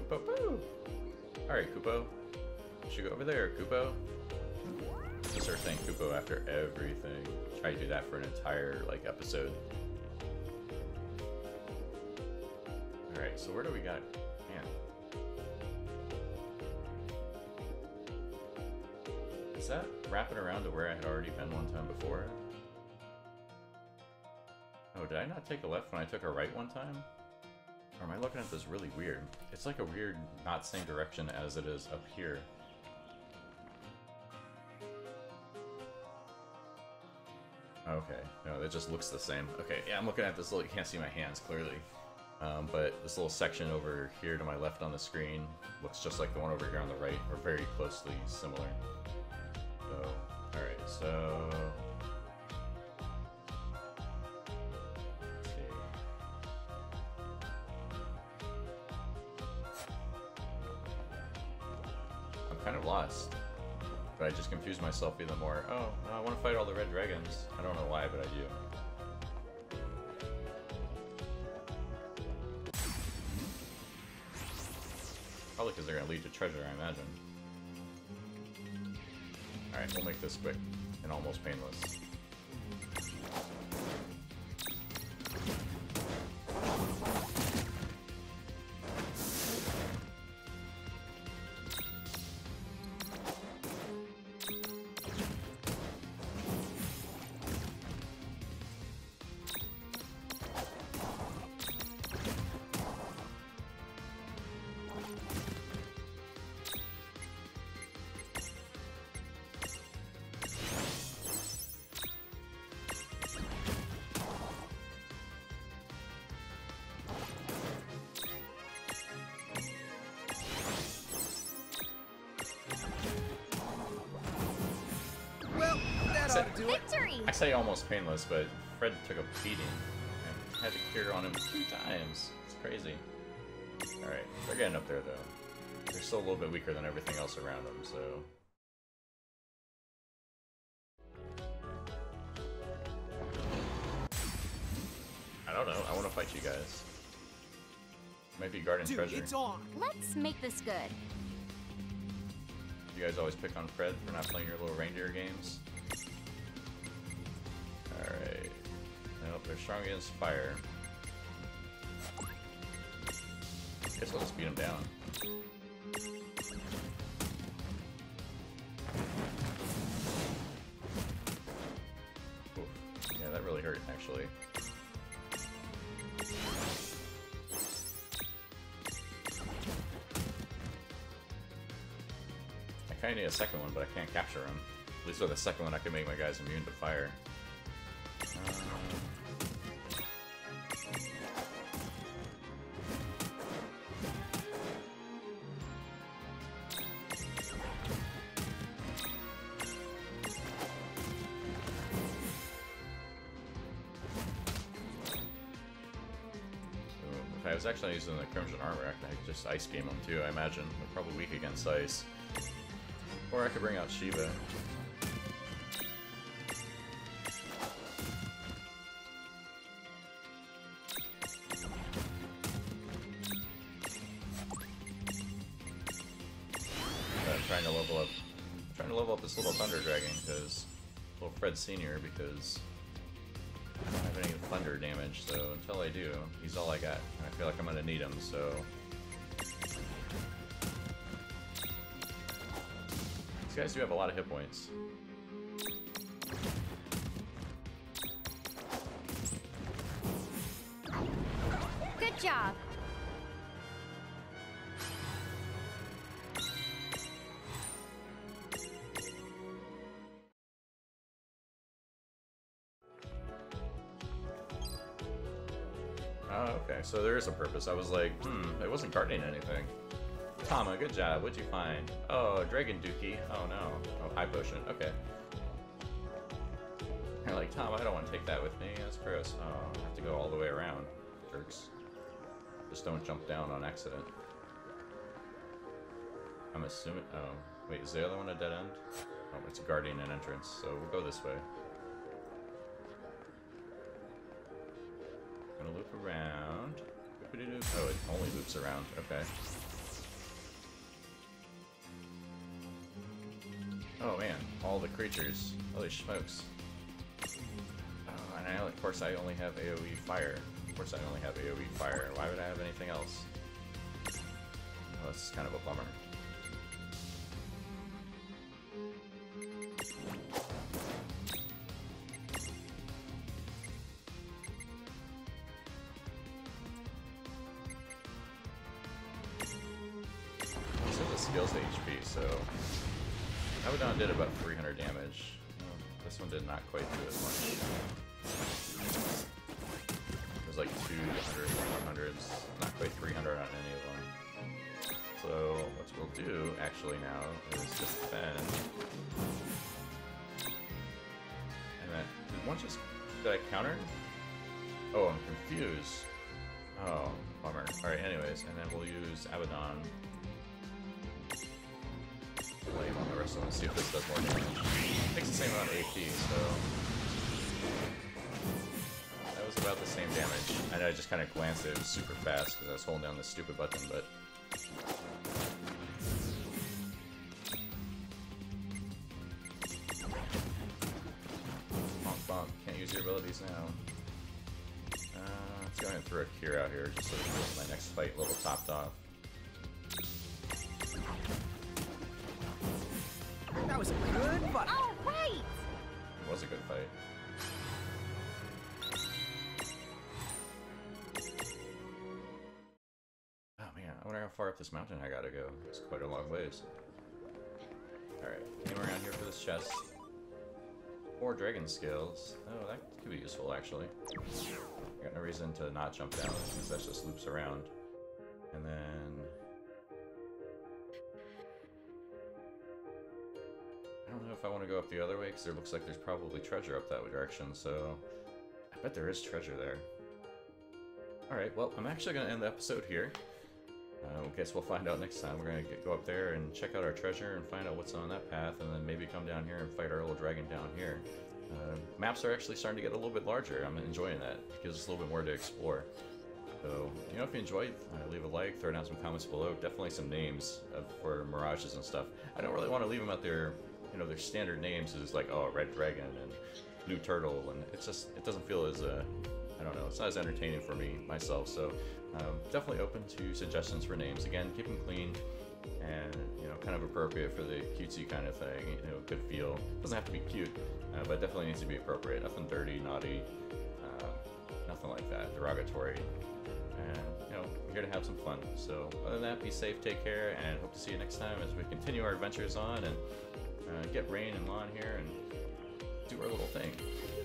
Poo-poo. Alright, Koopo. You should go over there, Koopo. Just start saying Koopo after everything. Try to do that for an entire, like, episode. Alright, so where do we got... Man. Is that wrapping around to where I had already been one time before? Oh, did I not take a left when I took a right one time? Or am I looking at this really weird? It's like a weird, not same direction as it is up here. Okay, no, it just looks the same. Okay, yeah, I'm looking at this little, you can't see my hands clearly. But this little section over here to my left on the screen looks just like the one over here on the right, or very closely similar. So, alright, so... kind of lost, but I just confused myself even more. Oh, no, I want to fight all the red dragons. I don't know why, but I do. Probably because they're going to lead to treasure, I imagine. Alright, we'll make this quick and almost painless. I say almost painless, but Fred took a beating and had to cure on him 2 times. It's crazy. Alright, they're getting up there though. They're still a little bit weaker than everything else around them, so... I don't know, I want to fight you guys. Might be guarding treasure. It's on. Let's make this good. You guys always pick on Fred for not playing your little reindeer games. Alright. Nope, they're strong against fire. Guess I'll just beat them down. Oof. Yeah, that really hurt, actually. I kinda need a second one, but I can't capture him. At least with the second one, I can make my guys immune to fire. If I was actually using the Crimson Armor, I could just Ice Beam them too, I imagine. They're probably weak against Ice. Or I could bring out Shiva. I'm trying to level up this little Thunder Dragon, because little Fred Senior, because I don't have any thunder damage, so until I do, he's all I got. And I feel like I'm gonna need him, so these guys do have a lot of hit points. Good job. Okay, so there is a purpose. I was like, I wasn't guarding anything. Tama, good job. What'd you find? Oh, Dragon Dookie. Oh no. Oh, High Potion. Okay. You're like, Tama, I don't want to take that with me. That's gross. Oh, I have to go all the way around. Jerks. Just don't jump down on accident. I'm assuming. Oh, wait, is the other one a dead end? Oh, it's guarding an entrance, so we'll go this way. Gonna loop around. Oh, it only loops around. Okay. Oh man, all the creatures. Holy smokes. Oh, and of course I only have AoE fire. Of course I only have AoE fire. Why would I have anything else? Oh, that's kind of a bummer. Skills to HP, so that one did about 300 damage. Oh, this one did not quite do as much. It was like 200, 100s, not quite 300 on any of them. So what we'll do actually now is just defend. And that did one just did I counter? Oh, I'm confused. Oh, bummer. All right, anyways, and then we'll use Abaddon. Blame on the rest of them, see if this does more damage. It takes the same amount of AP, so that was about the same damage. I know I just kind of glanced at it, it was super fast because I was holding down this stupid button, but bonk bonk, can't use your abilities now. Let's go ahead and throw a cure out here just so we can get my next fight level topped off. That was a good fight. All right. It was a good fight. Oh man, I wonder how far up this mountain I gotta go. It's quite a long ways. All right, came around here for this chest. 4 dragon scales. Oh, that could be useful actually. I got no reason to not jump down since that just loops around, and then. I don't know if I want to go up the other way, because there looks like there's probably treasure up that direction, so I bet there is treasure there. Alright, well, I'm actually going to end the episode here. I guess we'll find out next time. We're going to go up there and check out our treasure and find out what's on that path, and then maybe come down here and fight our little dragon down here. Maps are actually starting to get a little bit larger. I'm enjoying that. It gives us a little bit more to explore. So, you know, if you enjoyed, leave a like, throw down some comments below. Definitely some names for mirages and stuff. I don't really want to leave them out there. You know, their standard names is like, oh, Red Dragon and new turtle, and it's just, it doesn't feel as, I don't know, it's not as entertaining for me, myself, so definitely open to suggestions for names. Again, keep them clean and, you know, kind of appropriate for the cutesy kind of thing, you know, good feel. Doesn't have to be cute, but definitely needs to be appropriate. Nothing dirty, naughty, nothing like that, derogatory. And, you know, we're here to have some fun. So other than that, be safe, take care, and hope to see you next time as we continue our adventures on and get Reynn and Lann here and do our little thing.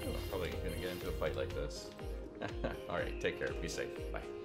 We're probably gonna get into a fight like this. Alright, take care, be safe, bye.